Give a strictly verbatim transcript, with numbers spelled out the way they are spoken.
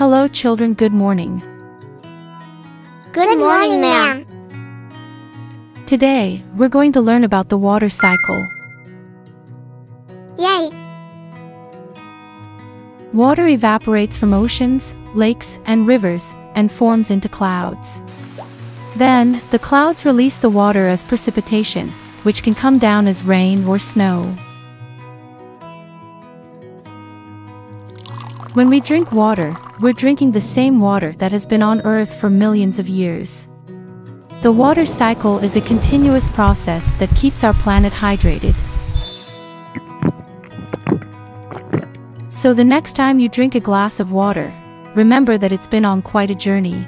Hello children, good morning. Good, good morning, morning ma'am. Today, we're going to learn about the water cycle. Yay! Water evaporates from oceans, lakes, and rivers, and forms into clouds. Then, the clouds release the water as precipitation, which can come down as rain or snow. When we drink water, we're drinking the same water that has been on Earth for millions of years. The water cycle is a continuous process that keeps our planet hydrated. So the next time you drink a glass of water, remember that it's been on quite a journey.